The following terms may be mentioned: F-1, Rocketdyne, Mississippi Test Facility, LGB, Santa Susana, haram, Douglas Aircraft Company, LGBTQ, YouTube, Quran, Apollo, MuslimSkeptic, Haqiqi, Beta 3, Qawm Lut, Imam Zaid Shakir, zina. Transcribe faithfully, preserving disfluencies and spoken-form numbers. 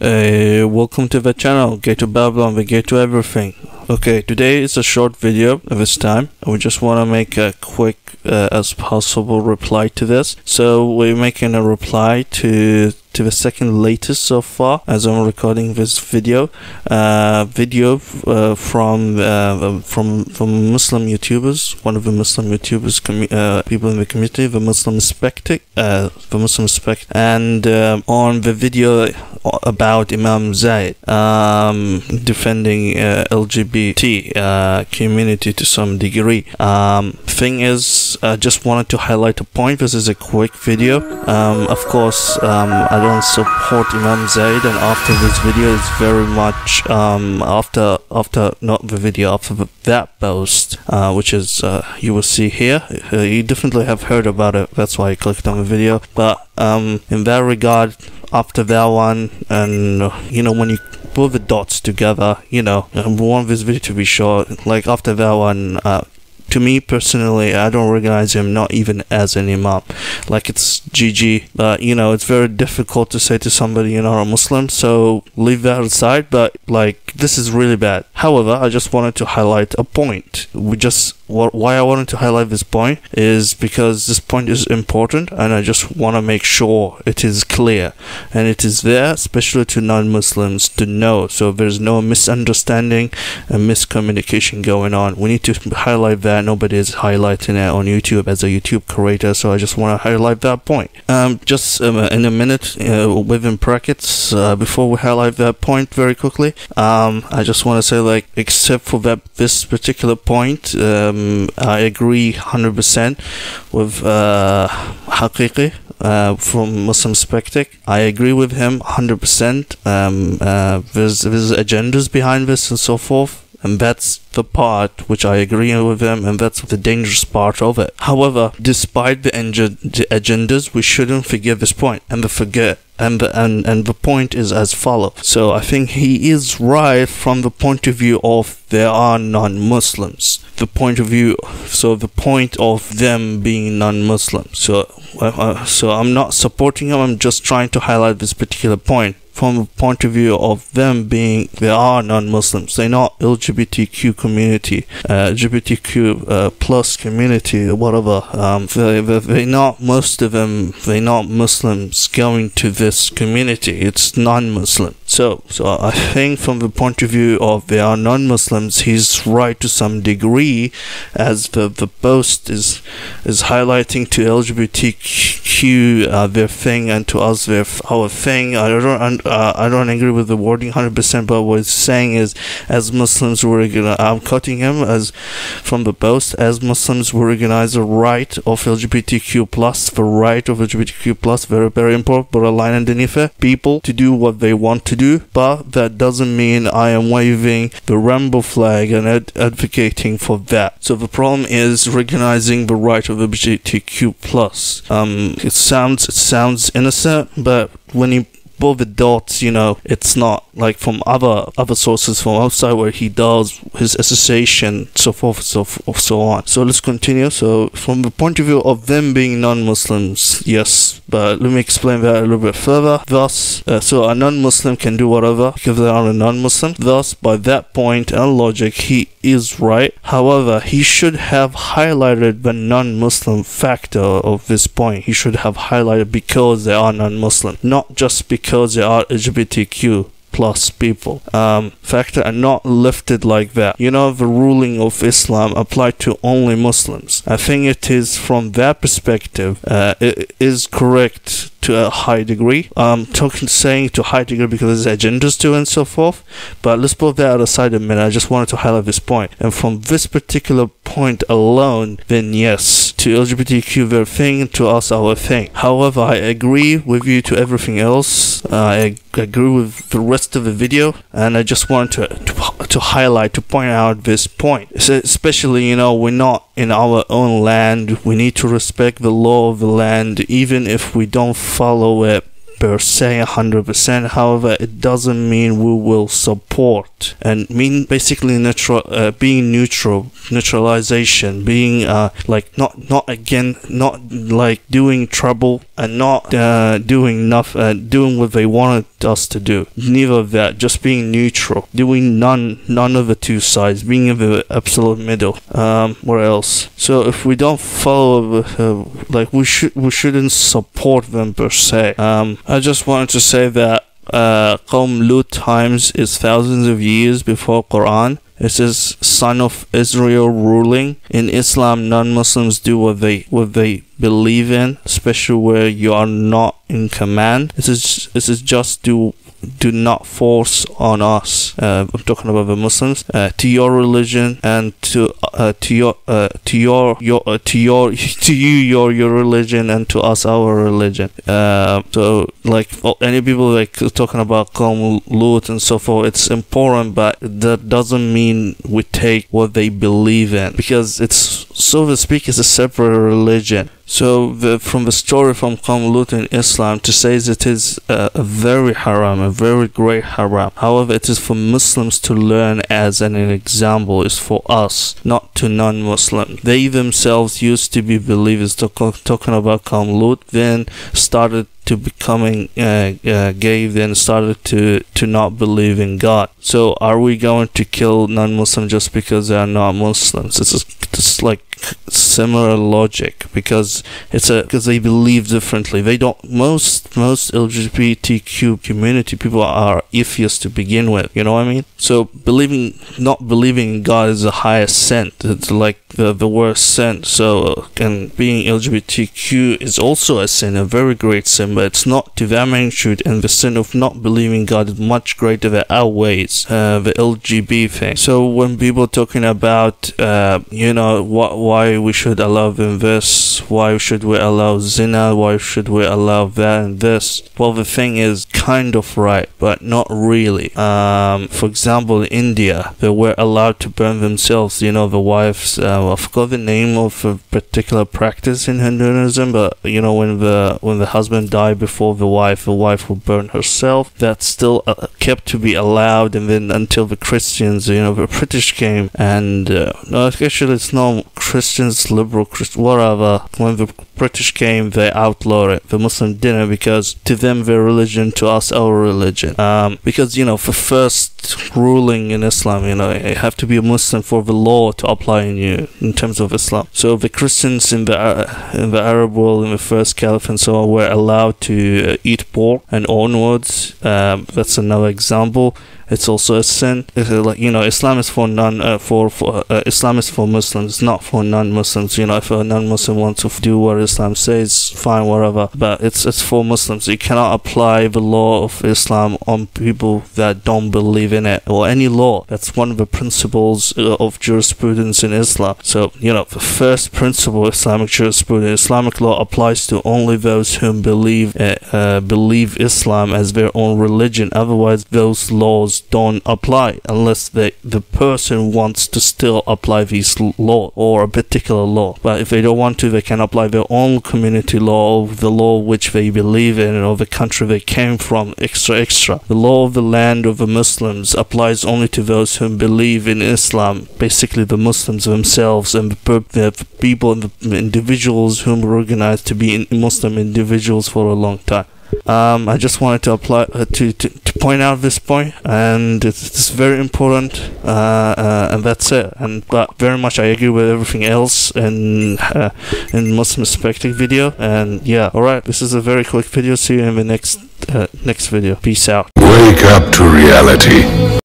Uh, welcome to the channel, Gate to Babylon, the Gate to Everything. Okay, today is a short video this time. We just want to make a quick uh, as possible reply to this. So we're making a reply to to the second latest so far as I'm recording this video. Uh, video uh, from uh, from from Muslim YouTubers, one of the Muslim YouTubers, uh, people in the community, the Muslim Spectac, uh, the Muslim Spect, and uh, on the video about Imam Zaid um, defending uh, L G B T uh, community to some degree. Um, thing is, I just wanted to highlight a point. This is a quick video. Um, of course, um, I don't support Imam Zaid, and after this video, it's very much um, after after not the video, after the, that post, uh, which is uh, you will see here. Uh, you definitely have heard about it. That's why I clicked on the video. But um, in that regard, after that one, and you know, when you pull the dots together, you know, I want this video to be short. Like after that one, uh, to me personally, I don't recognize him not even as an imam. Like, it's G G, but you know, it's very difficult to say to somebody you're not a Muslim, so leave that aside. But like, this is really bad. However, I just wanted to highlight a point. We just Why I wanted to highlight this point is because this point is important, and I just want to make sure it is clear and it is there, especially to non-Muslims, to know, so there's no misunderstanding and miscommunication going on. We need to highlight that. Nobody is highlighting it on YouTube as a YouTube creator, so I just want to highlight that point. Um, just um, in a minute, uh, within brackets, uh, before we highlight that point very quickly, um, I just want to say, like, except for that this particular point, um, I agree one hundred percent with uh, Haqiqi uh, from Muslim Spectac. I agree with him one hundred percent. Um, uh, there's, there's agendas behind this and so forth, and that's the part which I agree with him, and that's the dangerous part of it. However, despite the, the agendas, we shouldn't forget this point and the forget. And the, and, and the point is as follows. So I think he is right from the point of view of there are non-Muslims. The point of view, so the point of them being non-Muslims. So, uh, so I'm not supporting him, I'm just trying to highlight this particular point. From the point of view of them being, they are non-Muslims. They're not L G B T Q community, uh, L G B T Q uh, plus community, whatever. Um, they, they, they're not, most of them, they're not Muslims going to this community. It's non-Muslim. So, so I think from the point of view of they are non-Muslims, he's right to some degree, as the, the post is is highlighting to L G B T Q uh, their thing, and to us their our thing. I don't. I Uh, I don't agree with the wording one hundred percent, but what it's saying is, as Muslims, we're gonna, I'm cutting him as from the post, as Muslims, we recognize the right of L G B T Q plus, the right of L G B T Q plus, very, very important, but a line underneath it, people to do what they want to do, but that doesn't mean I am waving the rainbow flag and ad advocating for that. So the problem is recognizing the right of L G B T Q plus. Um, it sounds, it sounds innocent, but when you both the dots, you know, it's not like from other other sources from outside where he does his association, so forth, so forth, so on. So let's continue. So from the point of view of them being non-Muslims, yes, but let me explain that a little bit further. Thus, uh, so a non-Muslim can do whatever because they are a non-Muslim. Thus, by that point and logic, he is right. However, he should have highlighted the non-Muslim factor of this point. He should have highlighted because they are non-Muslim, not just because because they are L G B T Q plus people um, factor, and not lifted like that. You know, the ruling of Islam applied to only Muslims. I think it is from that perspective, uh, it is correct to a high degree. I'm um, talking, saying to a high degree because there's agendas to and so forth, but let's put that aside a minute. I just wanted to highlight this point. And from this particular point alone, then yes, to L G B T Q their thing, to us our thing. However, I agree with you to everything else. Uh, I agree with the rest of the video, and I just wanted to, to, to highlight, to point out this point. So especially, you know, we're not in our own land. We need to respect the law of the land, even if we don't follow it per se one hundred percent. However, it doesn't mean we will support, and mean basically neutral, uh, being neutral, neutralization, being uh, like not not again, not like doing trouble and not uh, doing enough, uh, doing what they wanted us to do. Neither of that. Just being neutral, doing none, none of the two sides, being in the absolute middle. Um, what else? So if we don't follow, uh, like we should, we shouldn't support them per se. Um, I just wanted to say that uh, Qawm Lut times is thousands of years before Quran. It says, "Son of Israel ruling." In Islam, non-Muslims do what they what they believe in, especially where you are not in command. This is this is just do. Do not force on us. Uh, I'm talking about the Muslims uh, to your religion and to uh, to your uh, to your your uh, to your to you your your religion and to us our religion. Uh, so like any people like talking about Qawm Lut and so forth, it's important, but that doesn't mean we take what they believe in, because it's, so to speak, is a separate religion. So the, from the story from Qawm Lut in Islam, to say that it is a, a very haram, a very great haram. However, it is for Muslims to learn as an example. It's for us, not to non-Muslim. They themselves used to be believers, talking about Qawm Lut, then started to becoming uh, uh, gay, then started to to not believe in God. So are we going to kill non-Muslims just because they are not Muslims? It's just like similar logic, because it's a because they believe differently. They don't most most L G B T Q community people are atheists to begin with. You know what I mean? So believing not believing in God is the highest sin. It's like the the worst sin. So and being L G B T Q is also a sin, a very great sin. But it's not to their magnitude, and the sin of not believing God is much greater that outweighs uh, the L G B thing. So when people talking about, uh, you know, what, why we should allow them this, why should we allow zina, why should we allow that and this, well, the thing is kind of right, but not really. Um, for example, in India, they were allowed to burn themselves, you know, the wives, uh, I forgot the name of a particular practice in Hinduism, but, you know, when the, when the husband died before the wife, the wife would burn herself. That's still uh, kept to be allowed, and then until the Christians, you know, the British came, and uh, no, actually it's not Christians, liberal Christians, whatever. When the British came, they outlawed it. The Muslim didn't, because to them their religion, to us our religion. Um, because, you know, for first ruling in Islam, you know, you have to be a Muslim for the law to apply in you in terms of Islam. So the Christians in the uh, in the Arab world in the first Caliph and so on were allowed to uh, eat pork and onwards. Um, that's another example. It's also a sin. It's like, you know, Islam is for non uh, for for uh, Islam is for Muslims, not for non-Muslims. You know, if a non-Muslim wants to do what Islam says, fine, whatever. But it's it's for Muslims. You cannot apply the law of Islam on people that don't believe in it, or any law. That's one of the principles uh, of jurisprudence in Islam. So, you know, the first principle of Islamic jurisprudence, Islamic law applies to only those who believe uh, uh, believe Islam as their own religion. Otherwise, those laws don't apply, unless they, the person wants to still apply these law or a particular law. But if they don't want to, they can apply their own community law, the law which they believe in, or the country they came from, extra extra. The law of the land of the Muslims applies only to those who believe in Islam, basically the Muslims themselves and the people and the individuals whom were organized to be Muslim individuals for a long time. Um, I just wanted to apply uh, to, to to point out this point, and it's, it's very important. Uh, uh, and that's it. And but very much I agree with everything else in uh, in Muslim perspective video. And yeah, all right. This is a very quick video. See you in the next uh, next video. Peace out. Wake up to reality.